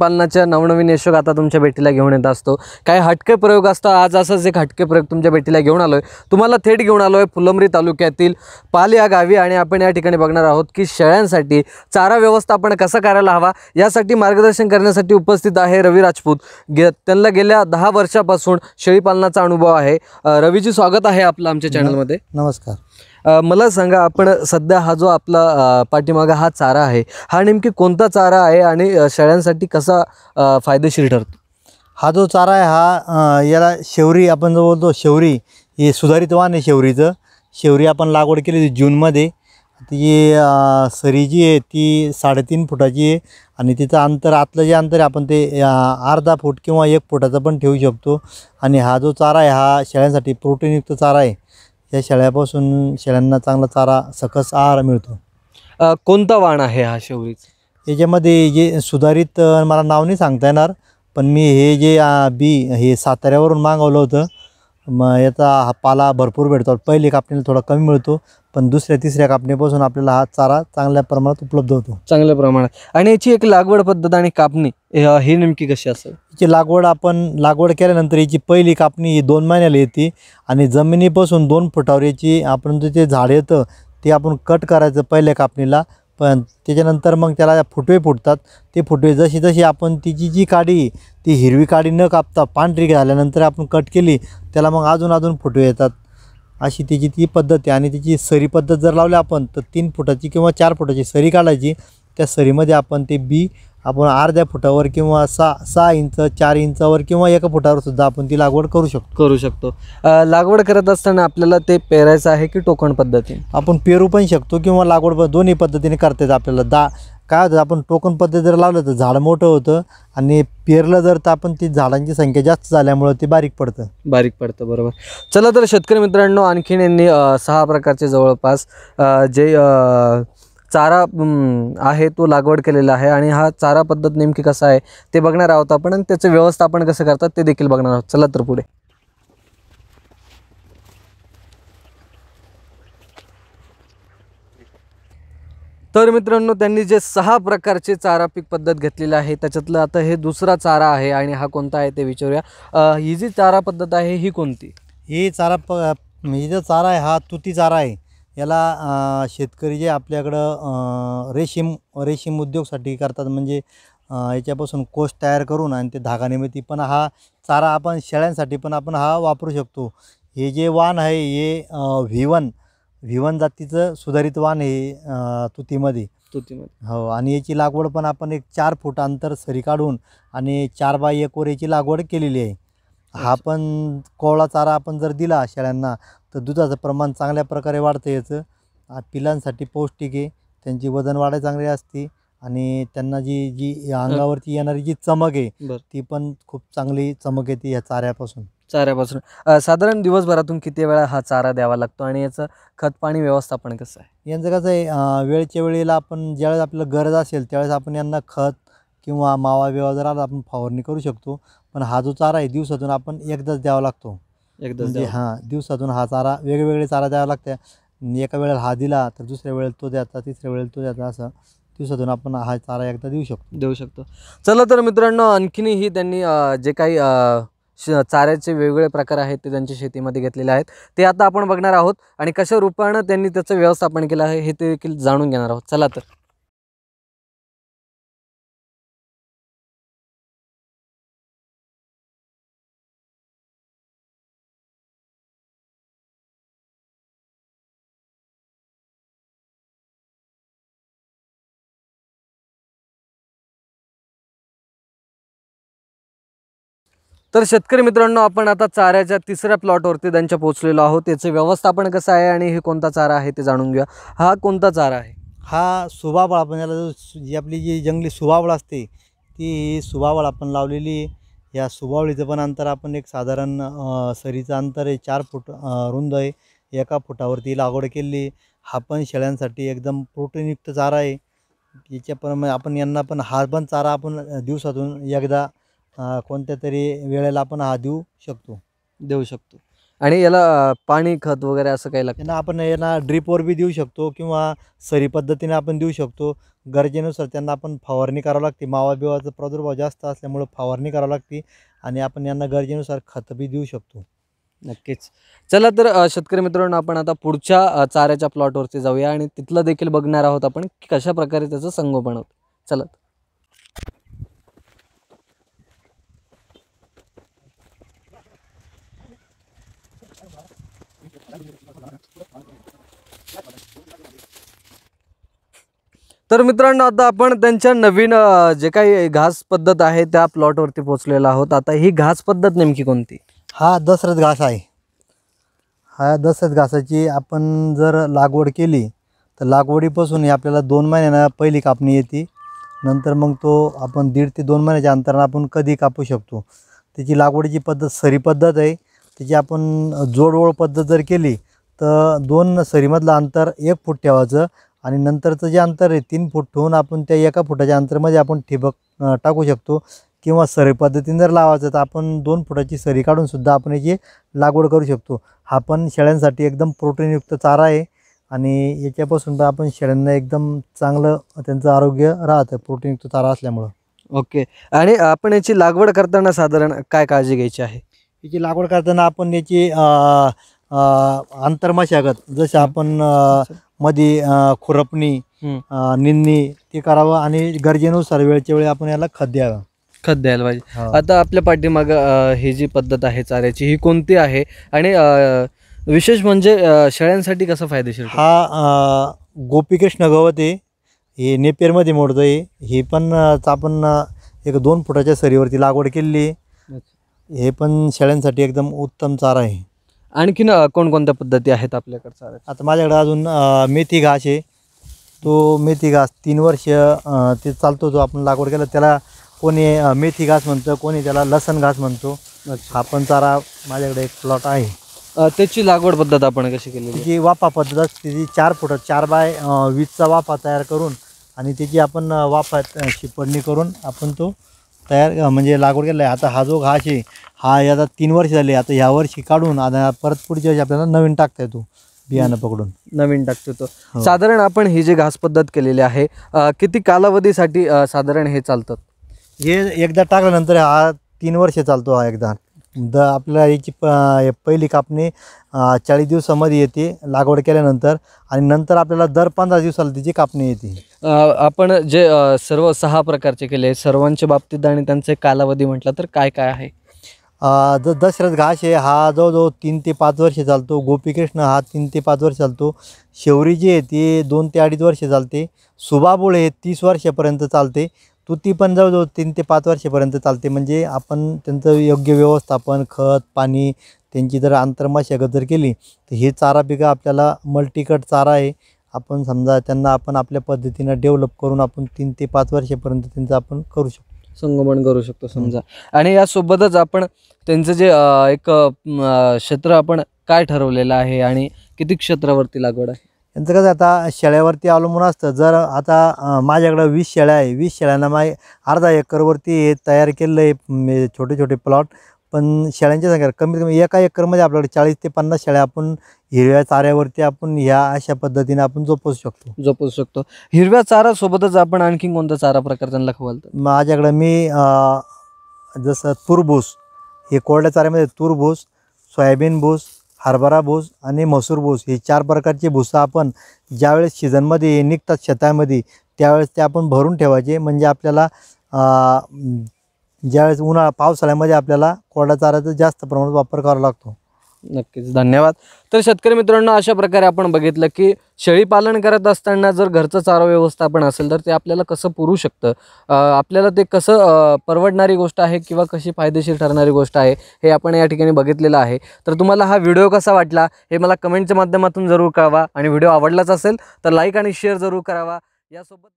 पालनाच्या नवनवीन यशोग आता तुमच्या भेटीला घेऊन येत असतो। काय हटके प्रयोग असतात, आज असाच एक हटके प्रयोग तुमच्या भेटीला घेऊन आलोय। तुम्हाला थेट घेऊन आलोय फुलंब्री तालुक्यातील पाल या गावी आणि आपण या ठिकाणी बघणार आहोत की शेळ्यांसाठी चारा व्यवस्थापन कसं करायला हवा यासाठी मार्गदर्शन करण्यासाठी उपस्थित आहे रवि राजपुत। त्यांना गेल्या 10 वर्षापासून शेळीपालनाचा अनुभव आहे। रवि जी, स्वागत आहे आपलं आमच्या चॅनल मध्ये। नमस्कार। मला सांगा, आपण सध्या हा जो आपला पाठीमागा हा चारा आहे हा नेमकी कोणता चारा आहे आणि शेळ्यांसाठी कसा फायदेशीर ठरतो? हा जो चारा आहे हा याला शेवरी आपण जो बोलतो शेवरी, हे सुधारित वाण आहे शेवरीचं। शेवरी आपण लागवड केली जूनमध्ये। ती सरी जी आहे ती 3.5 फुटाची आहे आणि तिचं अंतर आतलं जे अंतर आहे आपण ते 1.5 फूट किंवा 1 फुटाचं पण ठेवू शकतो। आणि हा जो चारा आहे हा शेळ्यांसाठी प्रोटीनयुक्त चारा आहे। या शेळ्यापासून शेळ्यांना चांगला चारा सकस आहार मिळतो। कोणता वाण आहे हा शेवरीचा? याच्यामध्ये जे सुधारित मला नाव नाही सांगता येणार, पण मी हे जे बी हे साताऱ्यावरून मागवलं होतं। मग याचा हा पाला भरपूर भेटतो। पहिले कापणीला थोडा कमी मिळतो, पण दुसऱ्या तिसऱ्या कापणीपासून आपल्याला हा चारा चांगल्या प्रमाणात उपलब्ध होतो। चांगल्या प्रमाणात। आणि याची एक लागवड पद्धत आणि कापणी ही नेमकी कशी असेल? याची लागवड आपण लागवड केल्यानंतर याची पहिली कापणी ही 2 महिन्याला येते आणि जमिनीपासून 2 फुटावर याची आपण जे झाड येतं ते आपण कट करायचं पहिल्या कापणीला। पण त्याच्यानंतर मग त्याला फुटवे फुटतात। ते फुटवे जशी जशी आपण तिची जी काडी ती हिरवी काडी न कापता पांढरी झाल्यानंतर आपण कट केली त्याला मग अजून फुटवे येतात। अशी तिची ती पद्धत आहे। आणि तिची सरी पद्धत जर लावली आपण तर 3 फुटाची किंवा 4 फुटाची सरी काढायची। त्या सरीमध्ये आपण ते बी आपण 1.5 फुटावर किंवा 6 इंच 4 इंचावर किंवा 1 फुटावर सुद्धा आपण ती लागवड करू शकतो। लागवड करत असताना आपल्याला ते पेरायचं आहे की टोकण पद्धतीने आपण पेरू पण शकतो किंवा लागवड दोन्ही पद्धतीने करता येतं आपल्याला। काय होतं आपण टोकन पद्धत जर लावलं तर झाड मोठं होतं आणि पेरलं जर तर आपण ती झाडांची संख्या जास्त झाल्यामुळे ते बारीक पडतं। बरोबर। चला तर शेतकरी मित्रांनो, आणखीन यांनी 6 प्रकारचे जवळपास जे चारा आहे तो लागवड केलेला आहे आणि हा चारा पद्धत नेमकी कसा आहे ते बघणार आहोत आपण आणि त्याचं व्यवस्थापन कसं करतात ते देखील बघणार आहोत। चला तर पुढे। तर मित्रांनो, त्यांनी जे 6 प्रकारचे चारा पीक पद्धत घेतलेली आहे त्याच्यातलं आता हे दुसरा चारा आहे आणि हा कोणता आहे ते विचारूया। ही जी चारा पद्धत आहे ही कोणती? ही जो चारा आहे हा तुती चारा आहे। याला शेतकरी जे आपल्याकडं रेशीम उद्योगासाठी करतात, म्हणजे याच्यापासून कोष तयार करून आणि ते धागा निर्मिती पण हा चारा आपण शेळ्यांसाठी पण आपण हा वापरू शकतो। हे जे वाण आहे हे व्ही वन जातीचं सुधारित वाण हे तुतीमध्ये हो। आणि याची लागवड पण आपण 4 फूट अंतर सरी काढून आणि 4 बाय 1 वर याची लागवड केलेली आहे। हा पण कोवळा चारा आपण जर दिला शेळ्यांना तर दुधाचं प्रमाण चांगल्या प्रकारे वाढतं। याचं पिलांसाठी पौष्टिक आहे, त्यांची वजन वाढ चांगली असते आणि त्यांना जी जी अंगावरती येणारी जी चमक आहे ती पण खूप चांगली चमक येते या चाऱ्यापासून। साधारण दिवसभरातून किती वेळा हा चारा द्यावा लागतो आणि याचं खतपाणी व्यवस्थापन कसं आहे? यांचं कसं आहे, वेळच्या वेळेला आपण ज्यावेळेस आपल्याला गरज असेल त्यावेळेस आपण यांना खत किंवा मावा बिवा जर आला आपण फवारणी करू शकतो। पण हा जो चारा आहे दिवसातून आपण एकदाच द्यावा लागतो। म्हणजे हां, दिवसातून हा चारा वेगवेगळे चारा द्यावा लागतात। एका वेळेला हा दिला तर दुसऱ्या वेळेला तो द्यायचा, तिसऱ्या वेळेला तो द्यायचा, असं दिवसातून आपण हा चारा एकदा देऊ शकतो। चला तर मित्रांनो, आणखीनही त्यांनी जे काही चाऱ्याचे वेगवेगळे प्रकार आहेत ते त्यांच्या शेतीमध्ये घेतलेले आहेत ते आता आपण बघणार आहोत आणि कशा रूपानं त्यांनी त्याचं व्यवस्थापन केलं आहे हे देखील जाणून घेणार आहोत। चला तर तर शेतकरी मित्रांनो, आपण आता चाऱ्याच्या 3ऱ्या प्लॉटवरती त्यांच्या पोहोचलेलो आहोत। त्याचं व्यवस्थापन कसं आहे आणि हे कोणता चारा आहे ते जाणून घेऊया। हा कोणता चारा आहे? हा सुबाबळ आपण याला जी आपली जी जंगली सुबाबळ असते ती सुबाबळ आपण लावलेली। या सुबावळीचं पण अंतर आपण एक साधारण सरीचं अंतर आहे, 4 फूट रुंद आहे, 1 फुटावरती लागवड केली। हा पण शेळ्यांसाठी एकदम प्रोटीनयुक्त चारा आहे। याच्याप्रमाणे आपण यांना पण हा पण चारा आपण दिवसातून एकदा कोणत्या तरी वेळेला आपण हा देऊ शकतो। आणि याला पाणी खत वगैरे असं काही लागतं ना? आपण यांना ड्रिपवर भी देऊ शकतो किंवा सरी पद्धतीने आपण देऊ शकतो। गरजेनुसार त्यांना आपण फवारणी करावी लागते। मावा बिवाचा प्रादुर्भाव जास्त असल्यामुळे फवारणी करावी लागते आणि आपण यांना गरजेनुसार खत भी देऊ शकतो। नक्कीच। चला तर शेतकरी मित्रांनो, आपण आता पुढच्या चाऱ्याच्या प्लॉटवरती जाऊया आणि तिथला देखील बघणार आहोत आपण कशा प्रकारे त्याचं संगोपन होतं। चला तर मित्रांनो, आता आपण त्यांच्या नवीन जे काही घास पद्धत आहे त्या प्लॉटवरती पोहोचलेला आहोत। आता ही घास पद्धत नेमकी कोणती? हा दशरथ घास आहे। हा दशरथ घासाची आपण जर लागवड केली तर लागवडीपासून आपल्याला 2 महिन्यानं पहिली कापणी येते। नंतर मग तो आपण 1.5 ते 2 महिन्याच्या अंतराने आपण कधी कापू शकतो। त्याची लागवडीची पद्धत सरी पद्धत आहे। त्याची आपण जोडओळ पद्धत जर केली तर 2 सरीमधलं अंतर 1 फूट ठेवायचं आणि नंतरचं जे अंतर आहे 3 फूट ठेवून आपण त्या 1 फुटाच्या अंतरामध्ये आपण ठिबक टाकू शकतो किंवा सरी पद्धतीने जर लावायचं तर आपण 2 फुटाची सरी काढून सुद्धा आपण याची लागवड करू शकतो। हा पण शेळ्यांसाठी एकदम प्रोटीनयुक्त चारा आहे आणि याच्यापासून पण आपण शेळ्यांना एकदम चांगलं त्यांचं आरोग्य राहतं प्रोटीनयुक्त चारा असल्यामुळं। ओके। आणि आपण याची लागवड करताना साधारण काय काळजी घ्यायची आहे? याची लागवड करताना आपण याची आंतरमशागत जसे आपण मध्ये खुरपणी निंदणी ते करावं आणि गरजेनुसार वेळच्या वेळी आपण याला खत द्यायला पाहिजे। आता आपल्या पाठीमाग ही जी पद्धत आहे चाऱ्याची ही कोणती आहे आणि विशेष म्हणजे शेळ्यांसाठी कसं फायदेशीर? हा गोपीकृष्ण गवत आहे, हे नेपियरमध्ये मोडतं आहे। हे पण आपण 1-2 फुटाच्या सरीवरती लागवड केलेली आहे। हे पण शेळ्यांसाठी एकदम उत्तम चारा आहे। आणखीन कोणकोणत्या पद्धती आहेत आपल्याकडे चाऱ्याच्या? आता माझ्याकडे अजून मेथी घास आहे। तो मेथी घास 3 वर्ष ते चालतो, जो आपण लागवड केला। त्याला कोणी मेथी घास म्हणतो, कोणी त्याला लसण घास म्हणतो। हा पण चारा माझ्याकडे एक प्लॉट आहे। त्याची लागवड पद्धत आपण कशी केली? त्याची वाफा पद्धत असते, जी 4 फुट 4 बाय 20चा वाफा तयार करून आणि त्याची आपण वाफा शिपडणी करून आपण तो तयार म्हणजे लागवड केला आहे। आता हा जो घास आहे हा याला 3 वर्ष झाले। आता ह्या वर्षी काढून आता परत पुढच्या वर्षी आपल्याला नवीन टाकता येतो, बियाणं पकडून नवीन टाकतो तो। साधारण आपण ही जी घास पद्धत केलेली आहे किती कालावधीसाठी साधारण हे चालतात? हे एकदा टाकल्यानंतर हा 3 वर्ष चालतो। हा एकदा आपल्या याची पहिली कापणी 40 दिवसामध्ये येते लागवड केल्यानंतर आणि नंतर आपल्याला दर 15 दिवसाला त्याची कापणी येते। आपण जे सर्व 6 प्रकारचे केले सर्वांच्या बाबतीत आणि त्यांचे कालावधी म्हटलं तर काय काय आहे? दशरथ घास आहे हा जवळजवळ 3 ते 5 वर्ष चालतो। गोपीकृष्ण हा 3 ते 5 वर्ष चालतो। शेवरी जी आहे ती 2 ते 2.5 वर्ष चालते। सुबाबुळ हे 30 वर्षापर्यंत चालते। तुती पण जवळजवळ 3 ते 5 वर्षापर्यंत चालते। म्हणजे आपण त्यांचं योग्य व्यवस्थापन खत पाणी त्यांची जर आंतरमशागत जर केली तर हे चारा पिका आपल्याला मल्टीकट चारा आहे। आपण समजा त्यांना आपण आपल्या पद्धतीनं डेव्हलप करून आपण 3 ते 5 वर्षापर्यंत त्यांचं आपण करू शकतो, संगोपन करू शकतो समजा। आणि यासोबतच आपण त्यांचं जे एक क्षेत्र आपण काय ठरवलेलं आहे आणि किती क्षेत्रावरती लागवड आहे? त्यांचं कसं आता शेळ्यावरती अवलंबून असतं। जर आता माझ्याकडं 20 शेळ्या आहे, 20 शेळ्यांना 1/2 एकरवरती तयार केलेलं आहे छोटे छोटे प्लॉट। पण शेळ्यांच्या संख्या कमीत कमी 1 एकरमध्ये आपल्याकडे 40 ते 50 शेळ्या आपण हिरव्या चाऱ्यावरती आपण ह्या अशा पद्धतीने आपण जोपासू शकतो। हिरव्या चारासोबतच आपण आणखी कोणता चारा प्रकार त्यांना खवलतो? माझ्याकडं मी जसं तुरभूस, हे कोरड्या चाऱ्यामध्ये तुरभूस, सोयाबीन भूस, हरभरा भूस आणि मसूर भूस हे 4 प्रकारचे भुसा आपण ज्यावेळेस सीझनमध्ये निघतात शेतामध्ये त्यावेळेस ते आपण भरून ठेवायचे। म्हणजे आपल्याला ज्यावेळेस उन्हाळा पावसाळ्यामध्ये आपल्याला कोरडा चाऱ्याचा जास्त प्रमाणात वापर करावा लागतो। नक्कीच, धन्यवाद। तर शेतकरी मित्रांनो, अशा प्रकारे आपण बघितलं की शेळी पालन करत असताना जर घरचं चारा व्यवस्थापन असेल तर ते आपल्याला कसं पुरू शकतं, आपल्याला ते कसं परवडणारी गोष्ट आहे किंवा कशी फायदेशीर ठरणारी गोष्ट आहे हे आपण या ठिकाणी बघितलेलं आहे। तर तुम्हाला हा व्हिडिओ कसा वाटला हे मला कमेंटच्या माध्यमातून जरूर कळवा आणि व्हिडिओ आवडलाच असेल तर लाईक आणि शेअर जरूर करावा। यासोबत